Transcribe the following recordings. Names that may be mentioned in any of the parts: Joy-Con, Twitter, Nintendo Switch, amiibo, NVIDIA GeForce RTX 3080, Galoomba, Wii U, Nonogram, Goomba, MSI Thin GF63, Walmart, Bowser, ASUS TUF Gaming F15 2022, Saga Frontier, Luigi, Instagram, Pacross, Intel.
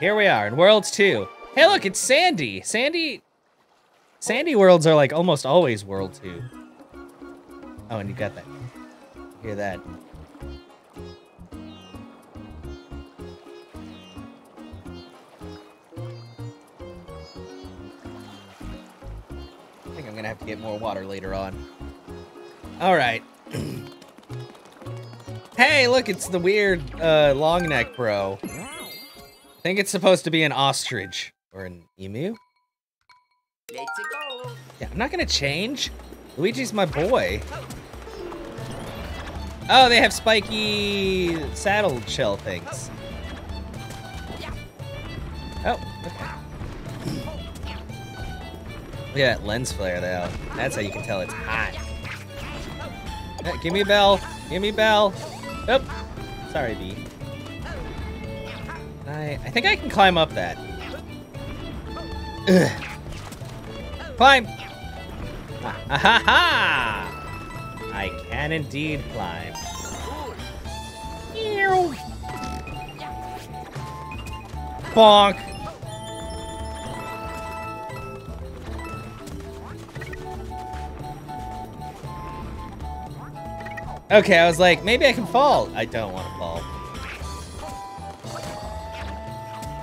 Here we are in Worlds 2. Hey, look, it's Sandy. Sandy worlds are like almost always World 2. Oh, and you got that. Hear that. I think I'm gonna have to get more water later on. All right. Hey, look, it's the weird long neck bro. I think it's supposed to be an ostrich or an emu. Let's go. Yeah, I'm not gonna change. Luigi's my boy. Oh, they have spiky saddle shell things. Oh, okay. Look at that lens flare, though. That's how you can tell it's hot. Give me a bell. Give me a bell. Oh, sorry, B. I think I can climb up that. Ugh. Climb! Ah, ha ha! I can indeed climb. Bonk! Okay, I was like, maybe I can fall. I don't want to fall.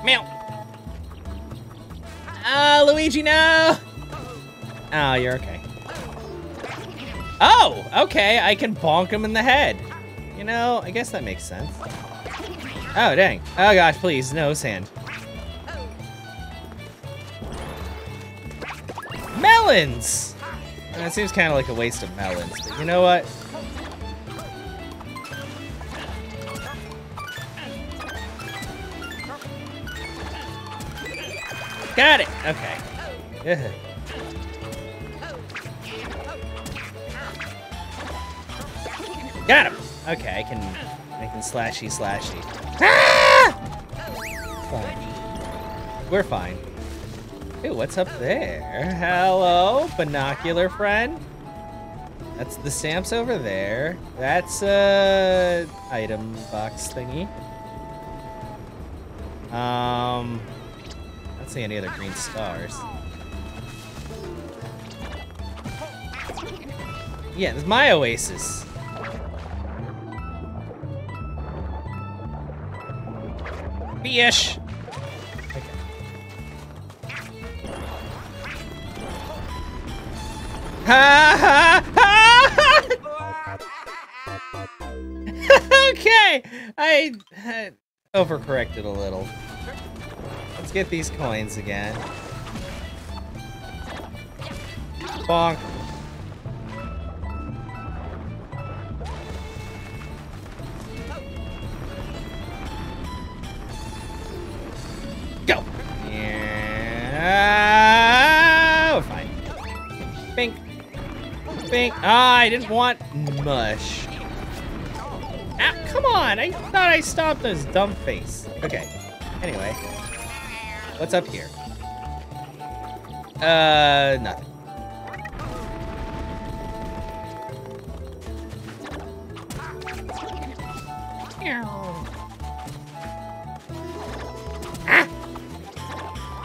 Meow! Ah, Luigi, no! Oh, you're okay. Oh, okay, I can bonk him in the head. You know, I guess that makes sense. Oh, dang. Oh, gosh, please, no sand. Melons! That seems kind of like a waste of melons, but you know what? Got it! Okay. Ugh. Got him! Okay, I can slashy. Ah! Fine. We're fine. Ooh, what's up there? Hello, binocular friend. That's the Sam's over there. That's a item box thingy. I don't see any other green stars. Yeah, this is my oasis. Bish. Okay. Ha ha ha! Okay, I overcorrected a little. Let's get these coins again. Bonk. Go! Yeah, we're fine. Bink. Bink. Ah, I didn't want mush. Ah, come on! I thought I stopped those dumb face. Okay. Anyway. What's up here? Nothing. Ah! Ah!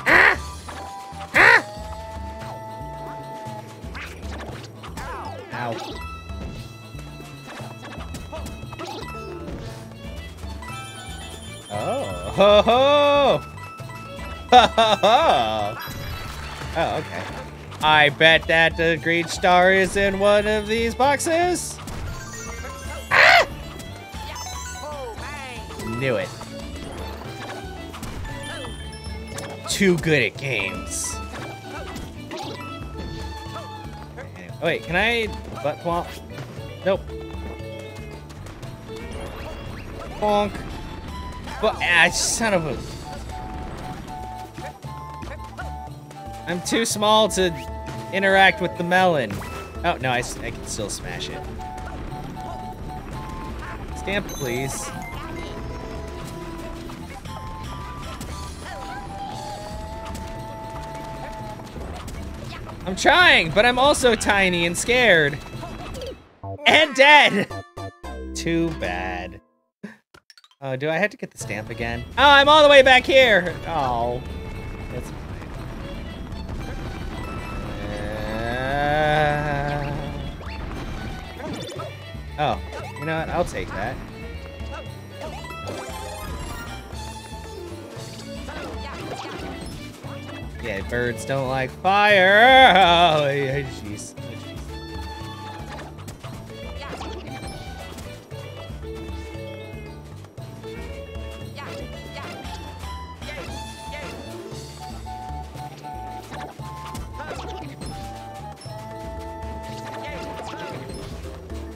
Ah! Ow. Oh, ho ho! Oh, okay. I bet that the green star is in one of these boxes. Ah! Knew it. Too good at games. Oh, wait, can I butt plop? Nope. Bonk. But ah, son of a. I'm too small to interact with the melon. Oh, no, I can still smash it. Stamp, please. I'm trying, but I'm also tiny and scared. And dead! Too bad. Oh, do I have to get the stamp again? Oh, I'm all the way back here. Oh, that's oh, you know what? I'll take that. Yeah, birds don't like fire. Oh, jeez.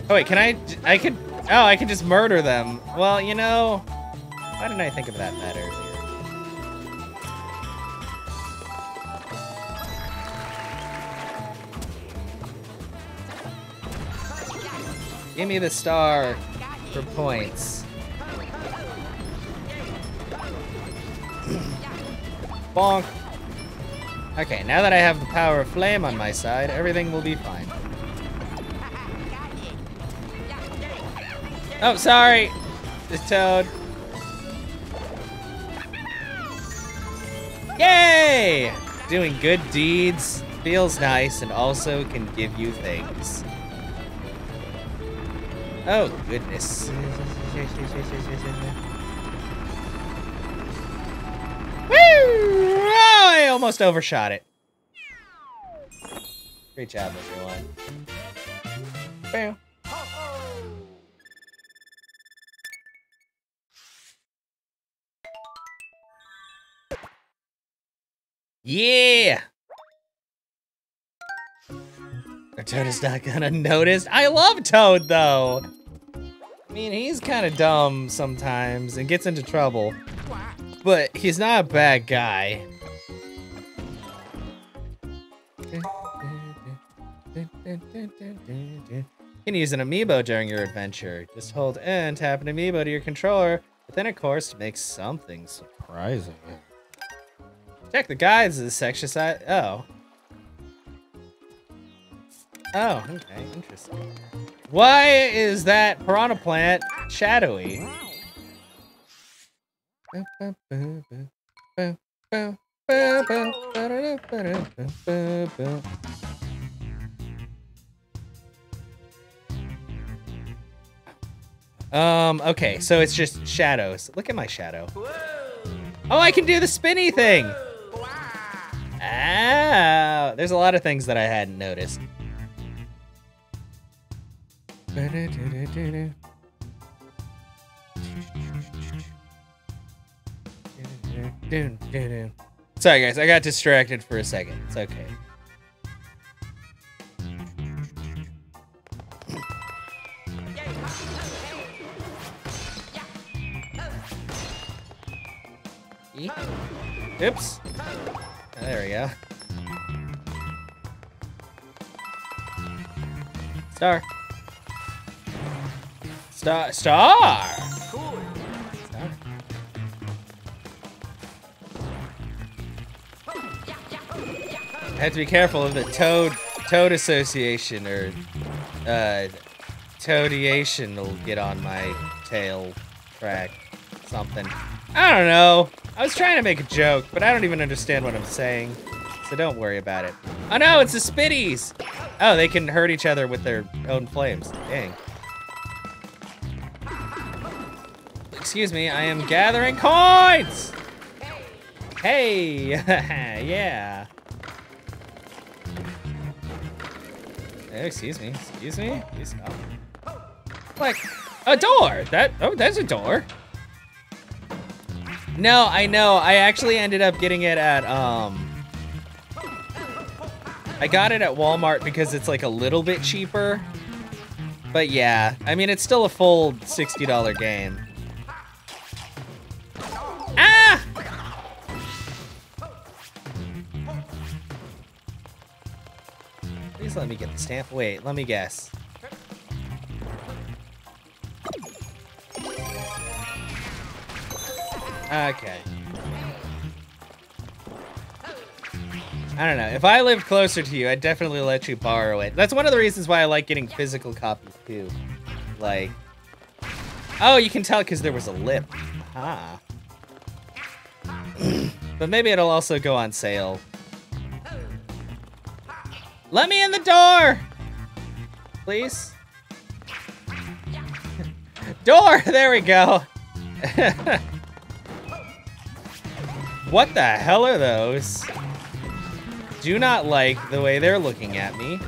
Oh wait, can I could, oh, I could just murder them. Well, you know, why didn't I think of that earlier? Give me the star for points. Bonk. Okay, now that I have the power of flame on my side, everything will be fine. Oh, sorry, the toad. Yay! Doing good deeds feels nice and also can give you things. Oh, goodness. Woo! Oh, I almost overshot it. Great job, everyone. Bam. Yeah! Our Toad is not gonna notice. I love Toad, though! I mean, he's kind of dumb sometimes and gets into trouble. But he's not a bad guy. You can use an amiibo during your adventure. Just hold N, tap an amiibo to your controller, but then, of course, make something surprising. Check the guides of this exercise. Oh. Oh, okay, interesting. Why is that piranha plant shadowy? Okay, so it's just shadows. Look at my shadow. Oh, I can do the spinny thing. Ow! There's a lot of things that I hadn't noticed. Sorry guys, I got distracted for a second. It's okay. Oops. There we go. Star. Star. Star. Cool. Star. I have to be careful of the toad association or toadiation will get on my tail track. Something. I don't know. I was trying to make a joke, but I don't even understand what I'm saying, so don't worry about it. Oh no, it's the spitties! Oh, they can hurt each other with their own flames. Dang. Excuse me, I am gathering coins! Hey! Yeah! Excuse me, excuse me? Please stop. Like, a door! Oh, there's a door! No, I know. I actually ended up getting it at, I got it at Walmart because it's like a little bit cheaper. But yeah, I mean, it's still a full $60 game. Ah! Please let me get the stamp. Wait, let me guess. Okay. I don't know. If I lived closer to you, I'd definitely let you borrow it. That's one of the reasons why I like getting physical copies too. Like, Oh, you can tell because there was a lip. Ah. But maybe it'll also go on sale. Let me in the door! Please? Door! There we go! What the hell are those? Do not like the way they're looking at me.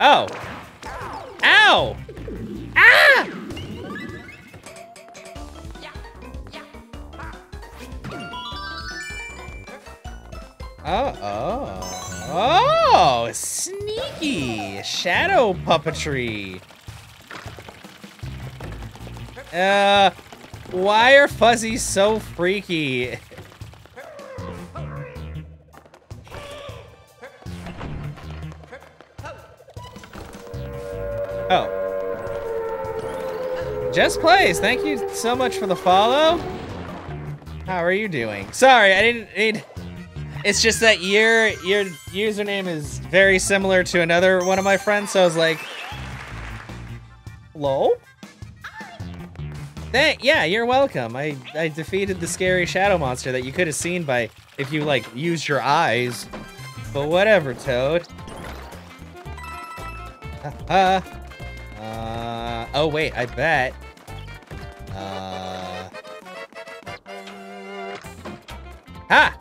Oh! Ow! Ah! Oh, sneaky shadow puppetry. Why are fuzzies so freaky? Oh. Just Plays, thank you so much for the follow. How are you doing? Sorry, I didn't need... It's just that your username is very similar to another one of my friends, so I was like, hello? Yeah, you're welcome. I defeated the scary shadow monster that you could have seen by if you, like, used your eyes. But whatever, Toad. Oh, wait, I bet. Ha!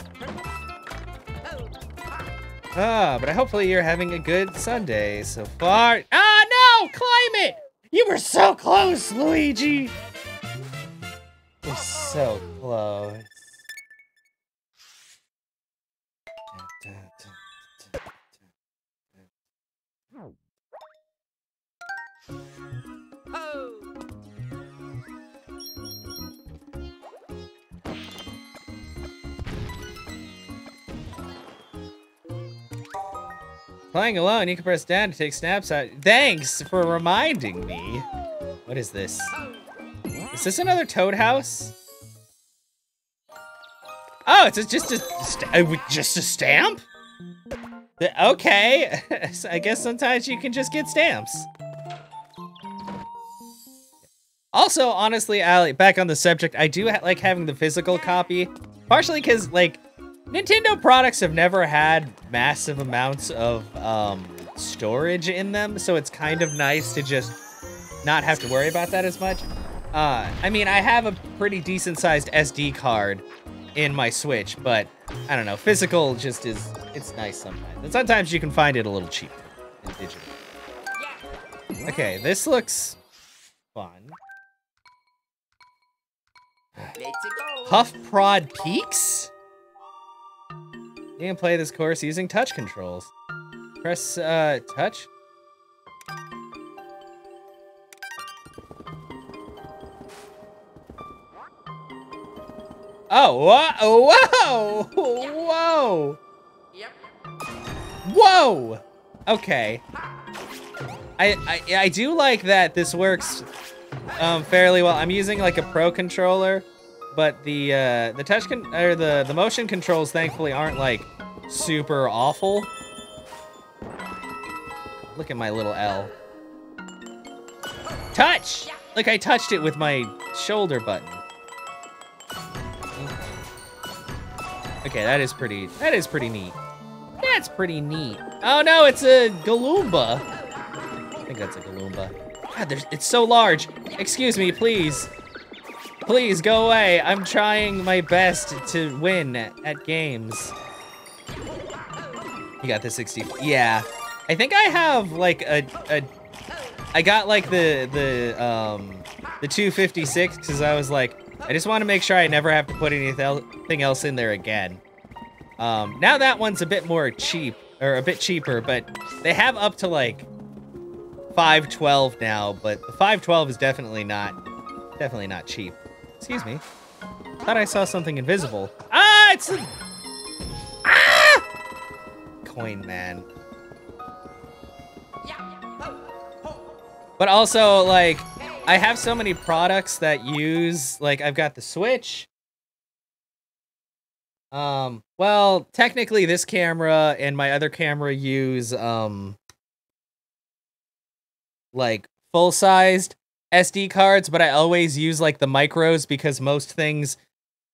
Ah, but hopefully you're having a good Sunday so far. Ah, no! Climb it! You were so close, Luigi! You're so close. Playing alone, you can press down to take snapshots. Thanks for reminding me. What is this? Is this another Toad house? Oh, it's just a stamp? Okay, I guess sometimes you can just get stamps. Also, honestly, Allie, back on the subject, I do like having the physical copy, partially because, like, Nintendo products have never had massive amounts of storage in them, so it's kind of nice to just not have to worry about that as much. I mean, I have a pretty decent-sized SD card in my Switch, but I don't know, physical just is, it's nice sometimes. And sometimes you can find it a little cheaper than digital. Okay, this looks fun. Puff Prod Peaks? You can play this course using touch controls. Press, touch. Oh, whoa, whoa, whoa. Whoa, okay. I do like that this works fairly well. I'm using like a pro controller. But the touch or the motion controls thankfully aren't like super awful. Look at my little L. Touch! Like I touched it with my shoulder button. Okay, that is pretty neat. That's pretty neat. Oh no, it's a Goomba. I think that's a Goomba. God, it's so large. Excuse me, please. Please go away. I'm trying my best to win at games. You got the 60. Yeah. I think I have like I got like the 256 because I was like, I just want to make sure I never have to put anything else in there again. Now that one's a bit more cheap or a bit cheaper, but they have up to like 512 now, but the 512 is definitely not cheap. Excuse me. Thought I saw something invisible. Ah, it's a... Ah! Coin man. But also, like, I have so many products that use, like, I've got the Switch. Well, technically this camera and my other camera use, like, full-sized, SD cards, but I always use like the micros because most things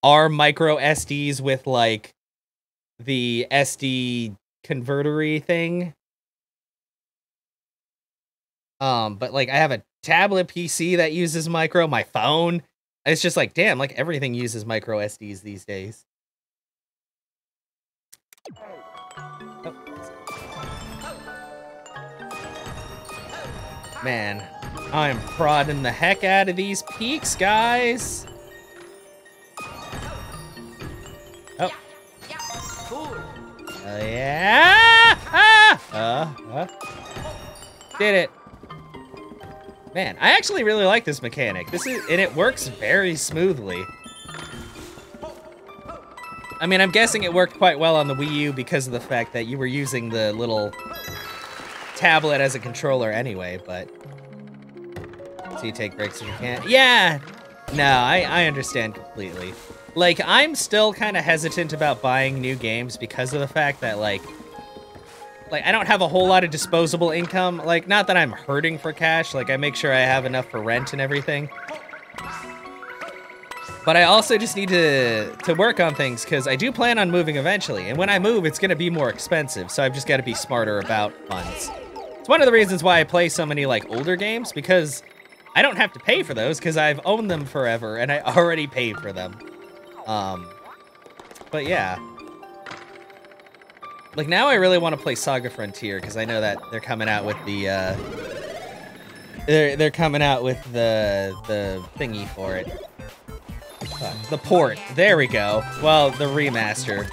are micro SDs with like the SD convertery thing. But like I have a tablet PC that uses micro, my phone. It's just like, damn, like everything uses micro SDs these days. Oh. Man, I'm prodding the heck out of these peaks, guys. Oh. Yeah. Did it. Man, I actually really like this mechanic. This is, and it works very smoothly. I mean, I'm guessing it worked quite well on the Wii U because of the fact that you were using the little tablet as a controller anyway, but... So you take breaks if you can. Yeah! No, I understand completely. Like, I'm still kind of hesitant about buying new games because of the fact that, like, I don't have a whole lot of disposable income. Like, not that I'm hurting for cash. Like, I make sure I have enough for rent and everything. But I also just need to work on things because I do plan on moving eventually. And when I move, it's going to be more expensive. So I've just got to be smarter about funds. It's one of the reasons why I play so many, like, older games, because I don't have to pay for those because I've owned them forever and I already paid for them. But yeah. Like, now I really want to play Saga Frontier, because I know that they're coming out with the, They're coming out with the thingy for it. The port. There we go. Well, the remaster.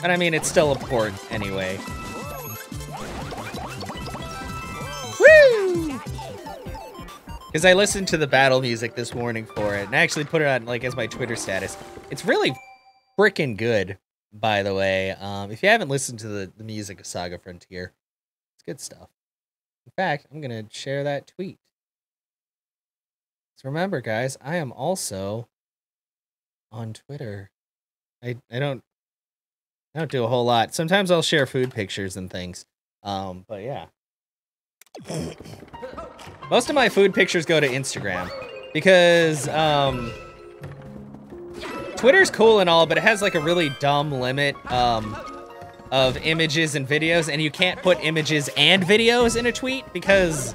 But, I mean, it's still a port, anyway. Woo! Because I listened to the battle music this morning for it, and I actually put it on, like, as my Twitter status. It's really frickin' good. By the way, if you haven't listened to the music of Saga Frontier, it's good stuff. In fact, I'm going to share that tweet. So remember, guys, I am also on Twitter. I don't do a whole lot. Sometimes I'll share food pictures and things, but yeah. Most of my food pictures go to Instagram because... Twitter's cool and all, but it has like a really dumb limit of images and videos, and you can't put images and videos in a tweet because,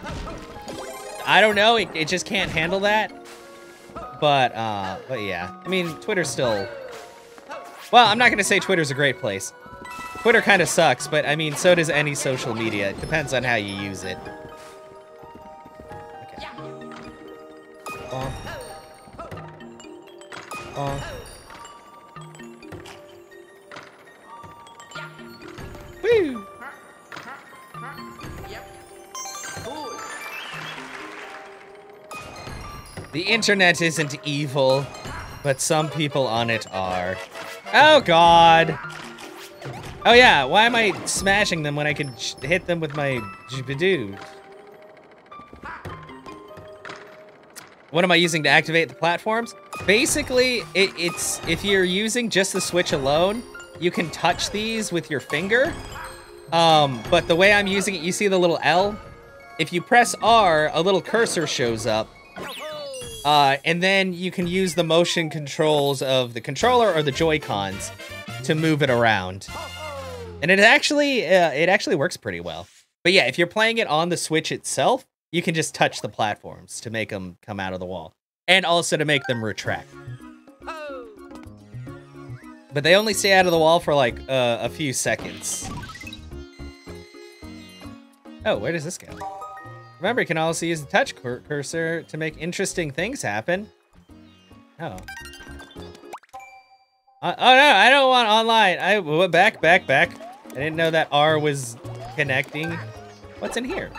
I don't know, it just can't handle that. But yeah, I mean, Twitter's still, well, I'm not gonna say Twitter's a great place. Twitter kind of sucks, but I mean, so does any social media. It depends on how you use it. Okay. Bonk. Bonk. Woo! The internet isn't evil, but some people on it are. Oh God! Oh yeah, why am I smashing them when I can hit them with my jibidoo? What am I using to activate the platforms? Basically, it's if you're using just the Switch alone, you can touch these with your finger, but the way I'm using it, you see the little L? If you press R, a little cursor shows up, and then you can use the motion controls of the controller or the Joy-Cons to move it around. And it actually works pretty well. But yeah, if you're playing it on the Switch itself, you can just touch the platforms to make them come out of the wall, and also to make them retract. But they only stay out of the wall for, like, a few seconds. Oh, where does this go? Remember, you can also use the touch cursor to make interesting things happen. Oh. Oh, no, I don't want online. I went back. I didn't know that R was connecting. What's in here?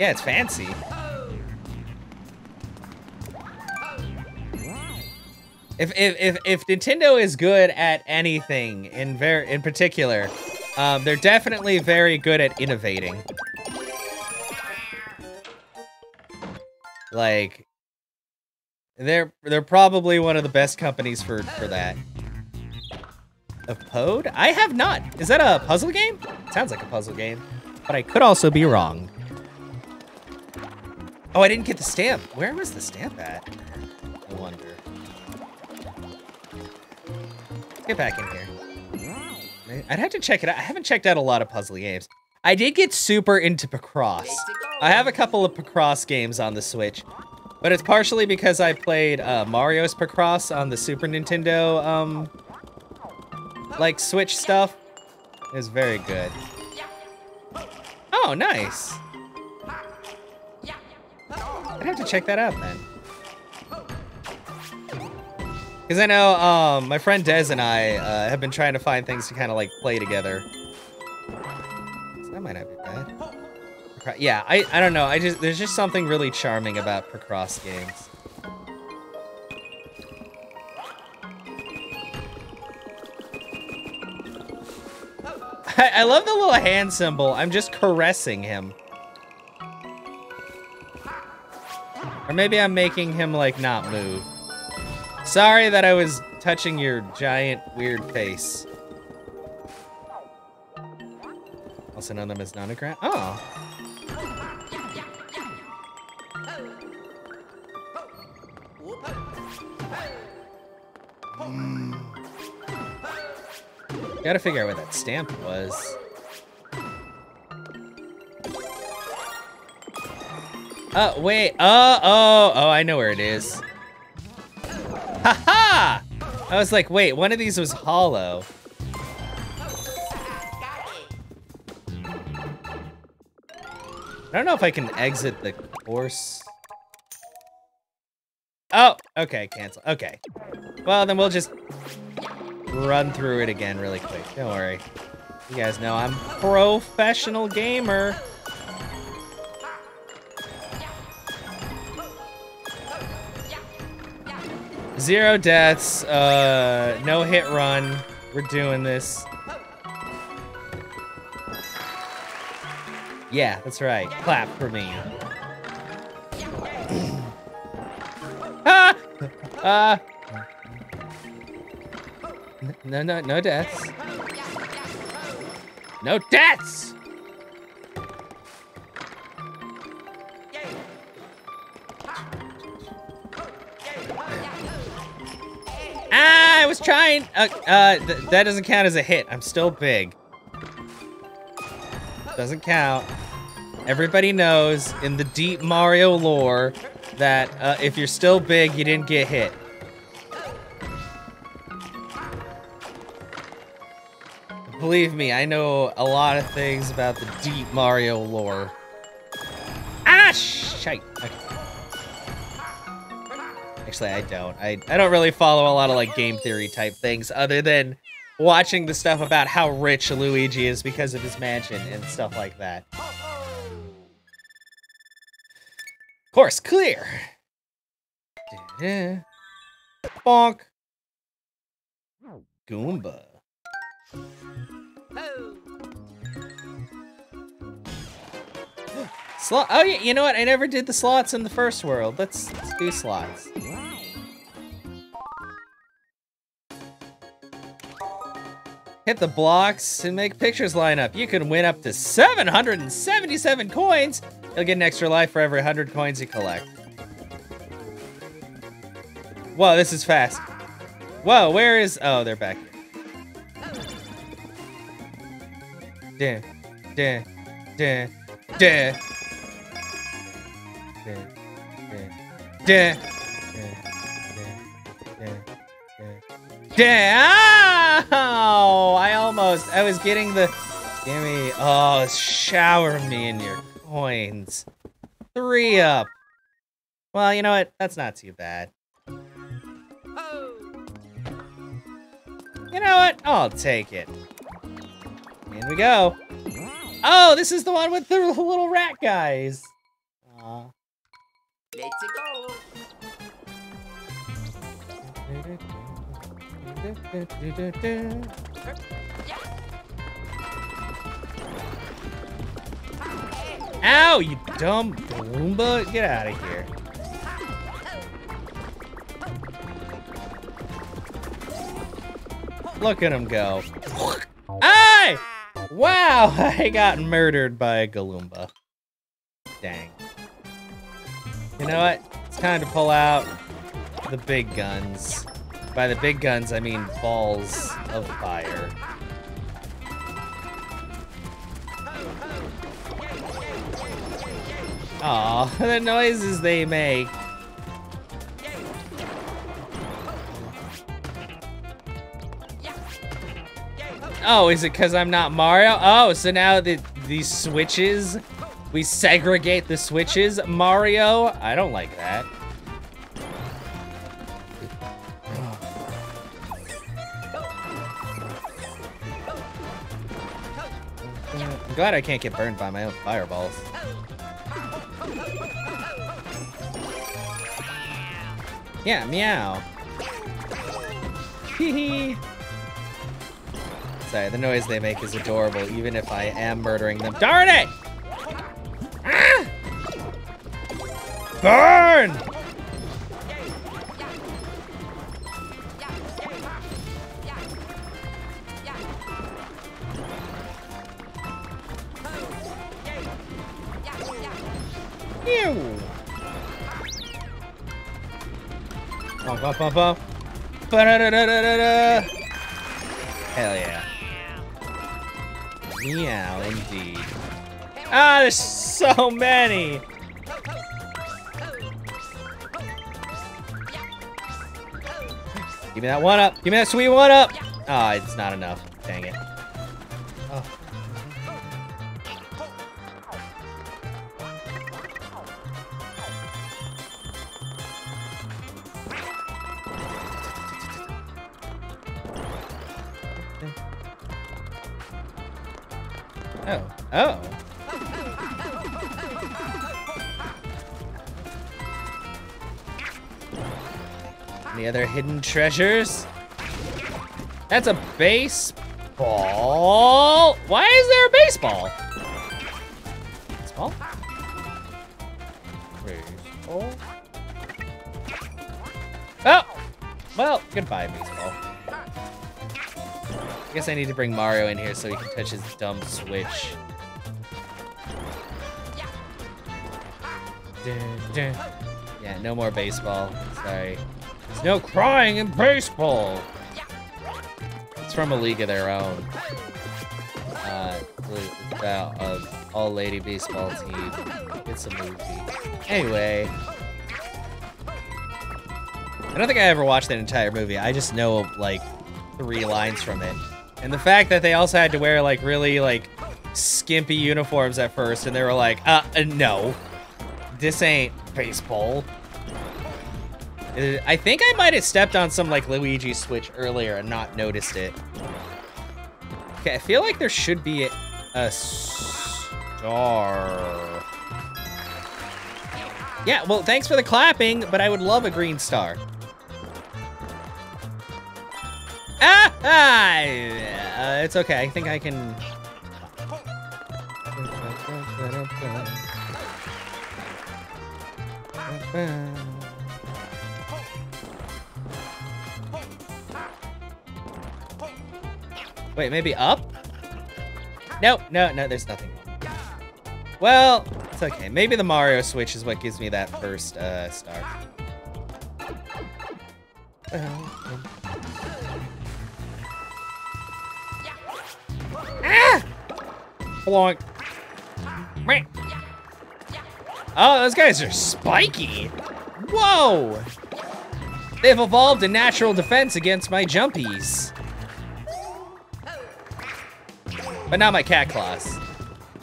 Yeah, it's fancy. If Nintendo is good at anything, in particular, they're definitely very good at innovating. Like, they're probably one of the best companies for that. A Pode? I have not. Is that a puzzle game? It sounds like a puzzle game, but I could also be wrong. Oh, I didn't get the stamp. Where was the stamp at? I wonder. Let's get back in here. I'd have to check it out. I haven't checked out a lot of puzzle games. I did get super into Pacross. I have a couple of Pacross games on the Switch, but it's partially because I played Mario's Pacross on the Super Nintendo, like Switch stuff. It was very good. Oh, nice. I'd have to check that out then. Because I know my friend Des and I have been trying to find things to kind of like play together. So that might not be bad. Yeah, I don't know. There's just something really charming about Pacross games. I love the little hand symbol. I'm just caressing him. Or maybe I'm making him like not move. Sorry that I was touching your giant weird face. Also known them as Nonogram. Oh. Gotta figure out where that stamp was. Oh, wait. Oh, I know where it is. Ha-ha! I was like, wait, one of these was hollow. I don't know if I can exit the course. Oh, okay, cancel. Okay. Well, then we'll just run through it again really quick. Don't worry. You guys know I'm a professional gamer. Zero deaths, no hit run. We're doing this. Yeah, that's right. Clap for me. Ah! No deaths. No deaths! Ah, I was trying. That doesn't count as a hit. I'm still big. Doesn't count. Everybody knows in the deep Mario lore that if you're still big, you didn't get hit. Believe me, I know a lot of things about the deep Mario lore. Ah, shite. Okay. Actually, I don't. I don't really follow a lot of like game theory type things other than watching the stuff about how rich Luigi is because of his mansion and stuff like that. Course clear. Bonk. Goomba. Slot. Oh yeah, you know what? I never did the slots in the first world. Let's do slots. Hit the blocks and make pictures line up. You can win up to 777 coins. You'll get an extra life for every 100 coins you collect. Whoa, this is fast. Whoa, where is? Oh, they're back. Damn, damn, damn, damn. Oh, I was getting the, gimme, oh, shower me in your coins. 3 up. Well, you know what? That's not too bad. You know what? I'll take it. In we go. Oh, this is the one with the little rat guys. Aww. Let's go. Ow, you dumb Goomba. Get out of here. Look at him go. Hey! Wow, I got murdered by a Goomba. Dang. You know what? It's time to pull out the big guns. By the big guns, I mean balls of fire. Aw, the noises they make. Oh, is it because I'm not Mario? Oh, so now these switches, we segregate the switches, Mario? I don't like that. I'm glad I can't get burned by my own fireballs. Yeah, meow. Hee hee. Sorry, the noise they make is adorable, even if I am murdering them. Darn it! Ah! Burn! Ew! Bum, bum, bum, bum. Ba-da-da-da-da-da-da. Hell yeah. Meow, indeed. Ah, there's so many! Give me that one up! Give me that sweet one up! Ah, oh, it's not enough. Dang it. Oh. Oh. Oh. Any other hidden treasures? That's a baseball. Why is there a baseball? Baseball? Baseball? Oh! Well, goodbye, baseball. I guess I need to bring Mario in here so he can touch his dumb Switch. Yeah, no more baseball. Sorry. There's no crying in baseball! It's from A League of Their Own. About an all-lady baseball team. It's a movie. Anyway. I don't think I ever watched that entire movie. I just know, like, 3 lines from it. And the fact that they also had to wear, like, really, like, skimpy uniforms at first, and they were like, no. This ain't baseball. I think I might have stepped on some, like, Luigi Switch earlier and not noticed it. Okay, I feel like there should be a star. Yeah, well, thanks for the clapping, but I would love a green star. Ah, yeah, it's okay. I think I can. Wait, maybe up? Nope, no, there's nothing. Well, it's okay. Maybe the Mario Switch is what gives me that first star. Ah! Plonk. Oh, those guys are spiky. Whoa! They've evolved a natural defense against my jumpies. But not my cat claws.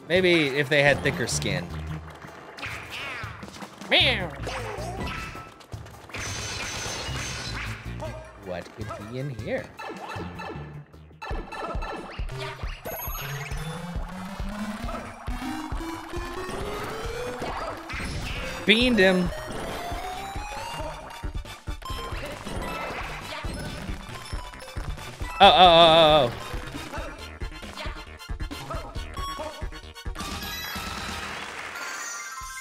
Maybe if they had thicker skin. What could be in here? Beamed him. Oh.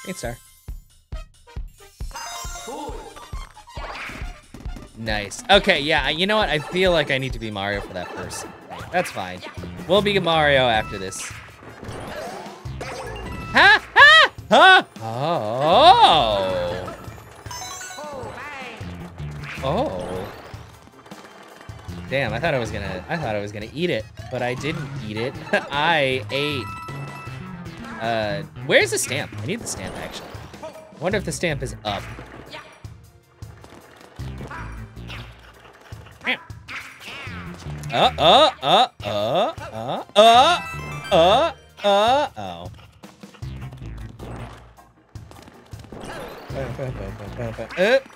Eight star. Nice. Okay, yeah, you know what? I feel like I need to be Mario for that person. That's fine. We'll be Mario after this. Ha! Ha! Huh? Oh. Oh. Damn, I thought I was gonna eat it, but I didn't eat it. I ate. Where's the stamp? I need the stamp actually. I wonder if the stamp is up. Oh.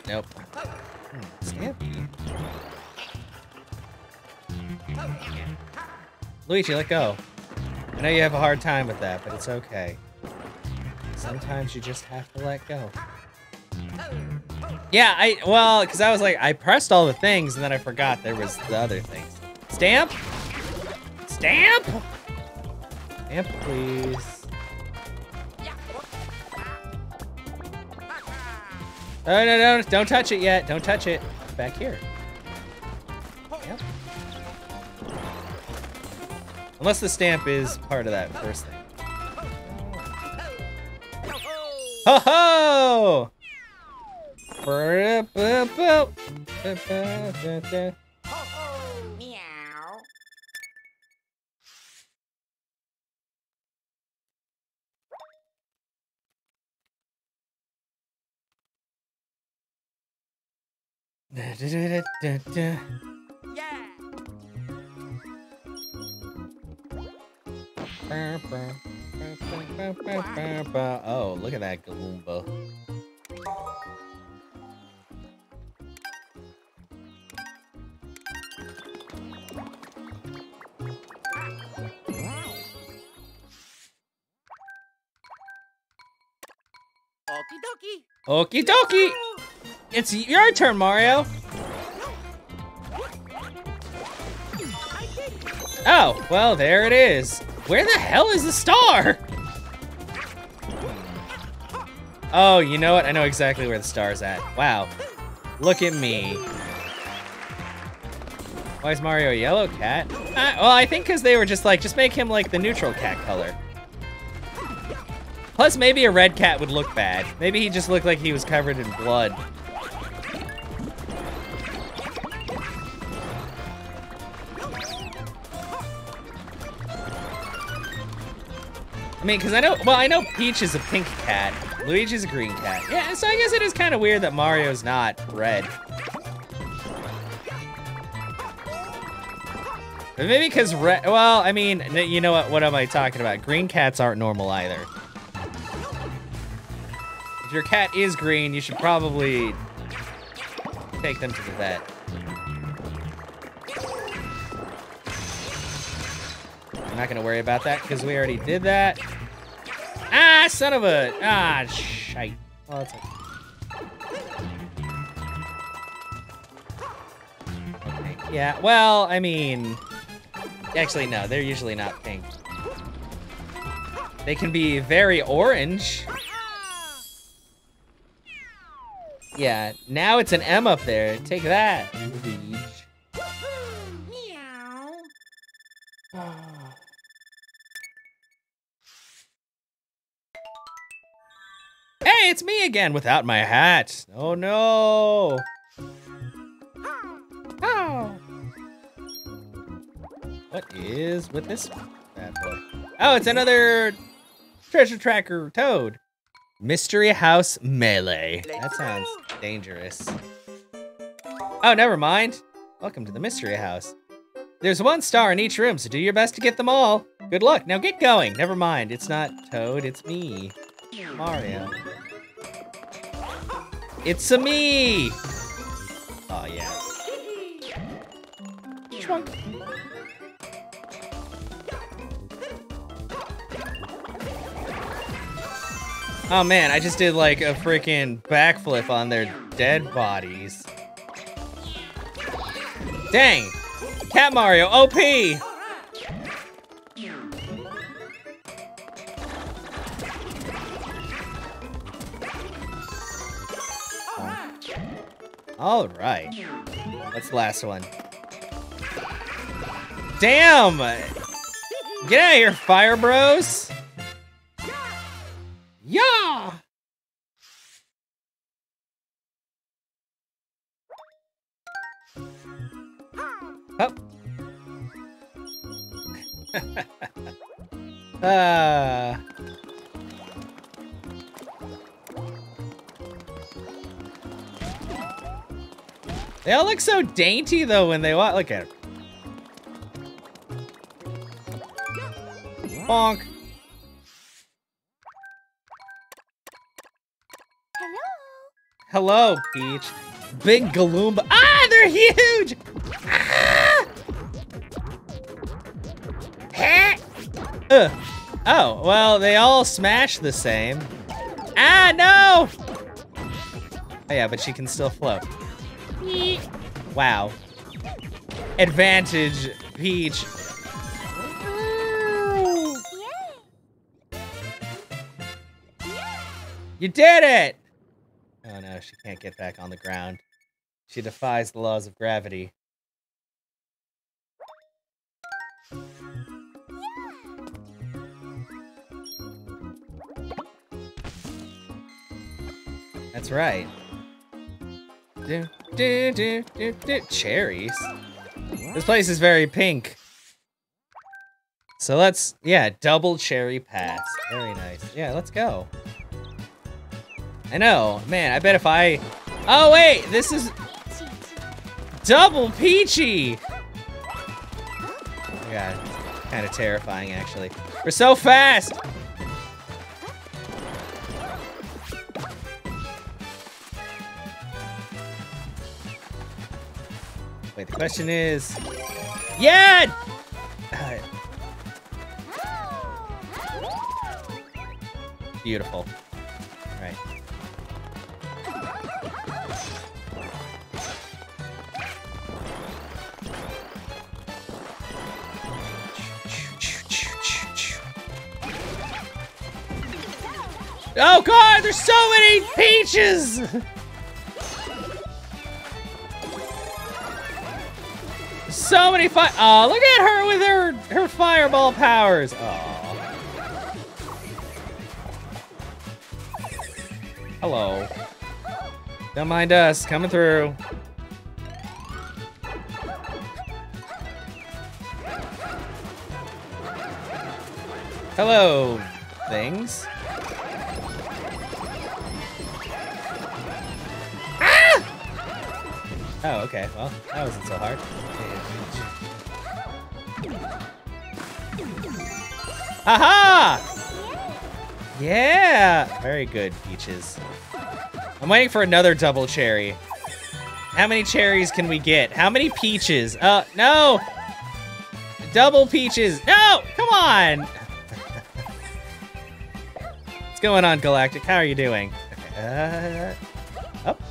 Nope. Stampy. Luigi, let go. I know you have a hard time with that, but it's okay. Sometimes you just have to let go. Yeah, because I was like, I pressed all the things and then I forgot there was the other things. Stamp? Stamp? Stamp, please. Oh, no, don't touch it yet. Don't touch it. Back here. Yep. Unless the stamp is part of that first thing. Ho ho! Yeah. Oh, look at that Goomba. Okie dokie! It's your turn, Mario! Oh, well, there it is. Where the hell is the star? Oh, you know what? I know exactly where the star's at. Wow. Look at me. Why is Mario a yellow cat? Well, I think because they were just like, just make him like the neutral cat color. Plus, maybe a red cat would look bad. Maybe he just looked like he was covered in blood. I mean, because I know Peach is a pink cat. Luigi's a green cat. Yeah, so I guess it is kind of weird that Mario's not red. But maybe because red, well, I mean, you know what am I talking about? Green cats aren't normal either. If your cat is green, you should probably take them to the vet. I'm not gonna worry about that because we already did that. Ah, son of a, shite. Oh, that's okay. Yeah, well, I mean, actually no, they're usually not pink. They can be very orange. Yeah, now it's an M up there. Take that, Luigi. Hey, it's me again without my hat. Oh no. Oh. What is with this bad boy? Oh, it's another treasure tracker toad. Mystery House Melee. That sounds dangerous. Oh, never mind. Welcome to the Mystery House. There's one star in each room, so do your best to get them all. Good luck. Now get going. Never mind. It's not Toad, it's me. Mario. It's-a me! Oh, yeah. Trunk. Oh man, I just did like a freaking backflip on their dead bodies. Dang! Cat Mario, OP! Alright. What's the last one? Damn! Get out of here, Fire Bros! Yeah! Oh. They all look so dainty though when they walk. Look at it. Bonk. Hello, Peach. Big Galoomba. Ah, they're huge! Ah! Heh! Oh, well, they all smash the same. Ah, no! Oh, yeah, but she can still float. Wow. Advantage, Peach. You did it! Oh no, she can't get back on the ground. She defies the laws of gravity. Yeah. That's right. Do, do, do, do, do. Cherries. This place is very pink. So let's, yeah, double cherry pass. Very nice. Yeah, let's go. I know, man, I bet if I... Oh wait, this is double Peachy! Oh god, kind of terrifying actually. We're so fast! Wait, the question is... Yeah! Beautiful. All right. Oh god, there's so many peaches! So many fire. Oh, look at her with her fireball powers. Oh. Hello. Don't mind us coming through. Hello, things. Oh, okay, well, that wasn't so hard. Aha! Yeah! Very good, Peaches. I'm waiting for another double cherry. How many cherries can we get? How many peaches? No! Double peaches. No! Come on! What's going on, Galactic? How are you doing? Up.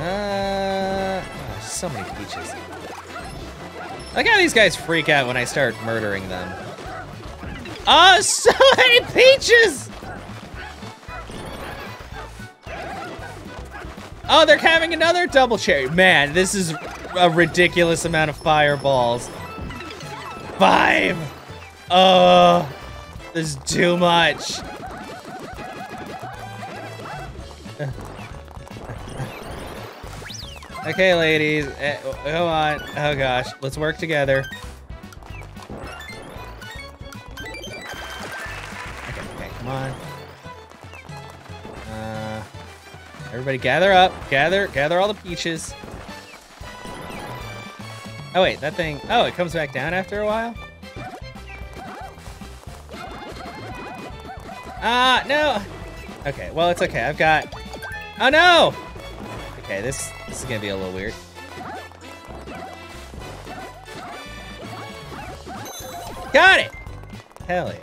Oh, so many peaches. I like how these guys freak out when I start murdering them. Oh, so many peaches! Oh, they're having another double cherry. Man, this is a ridiculous amount of fireballs. 5! Oh, this is too much. Okay, ladies, go on. Oh gosh, let's work together. Okay, come on. Everybody gather up, gather all the peaches. Oh wait, that thing, oh, it comes back down after a while? Ah, no. Okay, well, it's okay, I've got, oh no! Okay, this is gonna be a little weird. Got it! Hell yeah.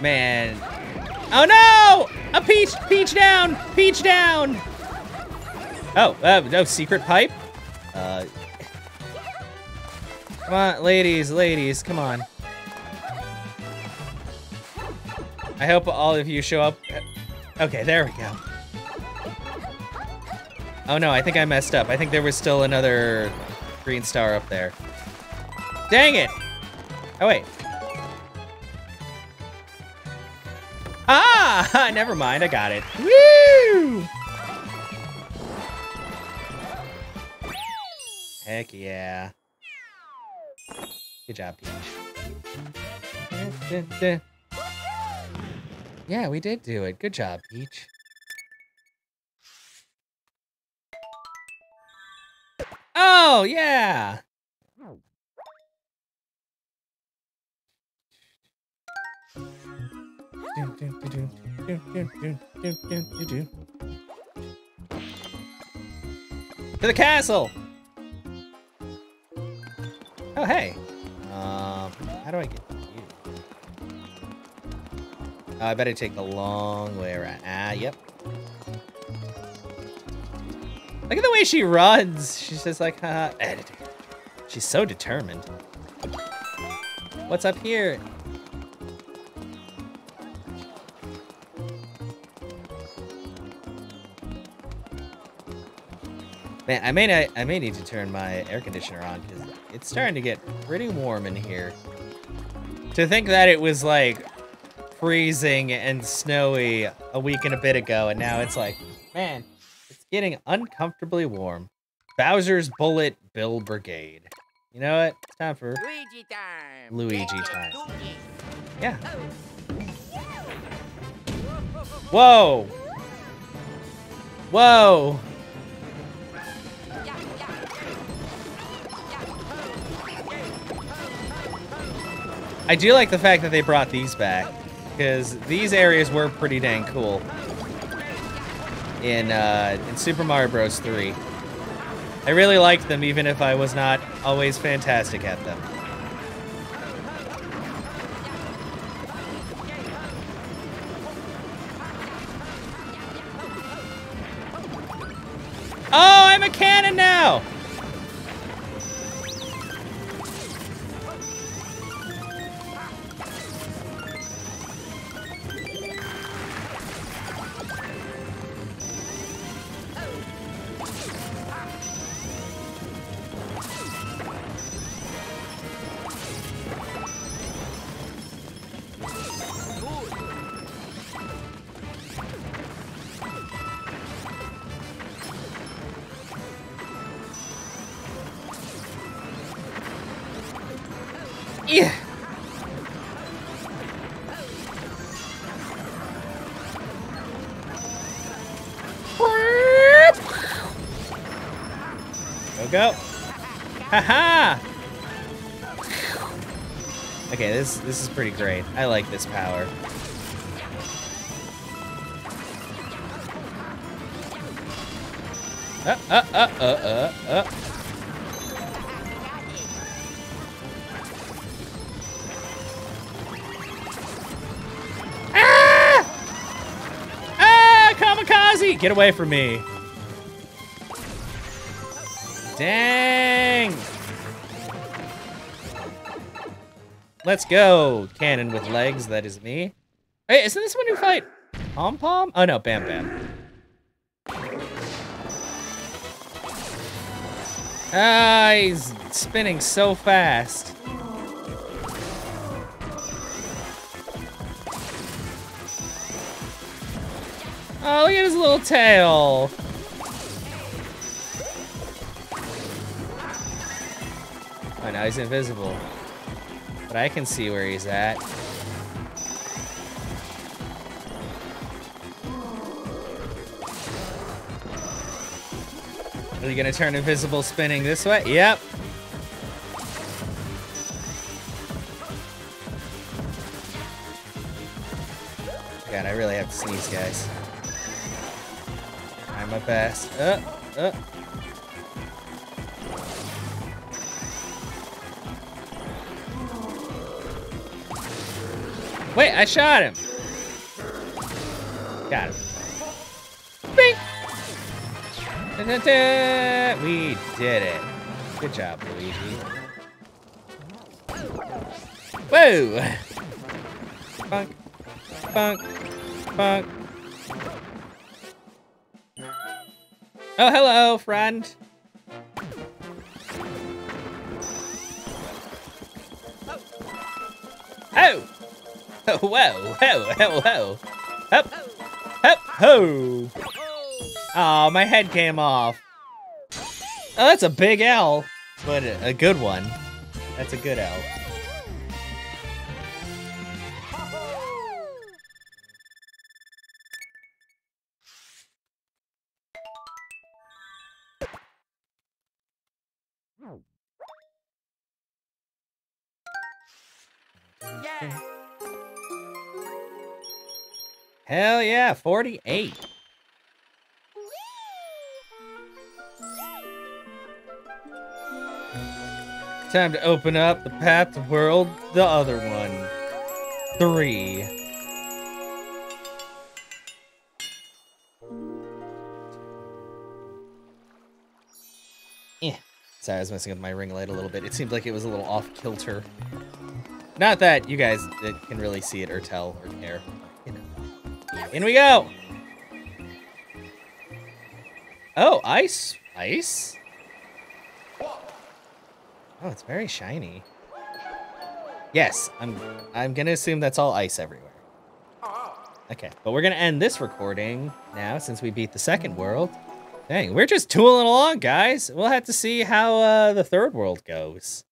Man. Oh no! A peach! Peach down! Peach down! Oh, no secret pipe? Come on, ladies, come on. I hope all of you show up. Okay, there we go. Oh no, I think I messed up. I think there was still another green star up there. Dang it! Oh wait. Ah, never mind. I got it. Woo! Heck yeah. Good job, Peach. Yeah, we did do it. Good job, Peach. Oh, yeah! To the castle! Oh, hey! How do I get you? Oh, I better take the long way around. Ah, yep. Look at the way she runs. She's just like, haha, editing. She's so determined. What's up here? Man, I may need to turn my air conditioner on because it's starting to get pretty warm in here. To think that it was like freezing and snowy a week and a bit ago, and now it's like, man, it's getting uncomfortably warm. Bowser's Bullet Bill Brigade. You know what? It's time for Luigi time. Luigi time. Yeah. Whoa. Whoa. I do like the fact that they brought these back, because these areas were pretty dang cool in Super Mario Bros. 3. I really liked them, even if I was not always fantastic at them. Oh, I'm a cannon now! Yeah. Go, go. Haha. -ha. Okay, this is pretty great. I like this power. Get away from me. Dang. Let's go. Cannon with legs, that is me. Hey, isn't this one who fight? Pom Pom? Oh no, Bam Bam. Ah, he's spinning so fast. Oh, look at his little tail. Oh, now he's invisible. But I can see where he's at. Are you gonna turn invisible spinning this way? Yep. God, I really have to sneeze, guys. My best. Wait, I shot him. Got him. Bing. Da, da, da. We did it. Good job, Luigi. Whoa. Bunk. Bunk. Bunk. Oh, hello, friend. Oh! Oh, whoa, whoa, whoa, whoa. Up, up, ho! Aw, my head came off. Oh, that's a big L, but a good one. That's a good L. Yeah. Hell yeah, 48. Time to open up the path to world, the other one. 3. Eh. Sorry, I was messing up my ring light a little bit. It seemed like it was a little off-kilter. Not that you guys can really see it or tell or care. You know. In we go! Oh, ice. Ice? Oh, it's very shiny. Yes, I'm gonna assume that's all ice everywhere. Okay, but we're gonna end this recording now since we beat the second world. Dang, we're just tooling along, guys. We'll have to see how the third world goes.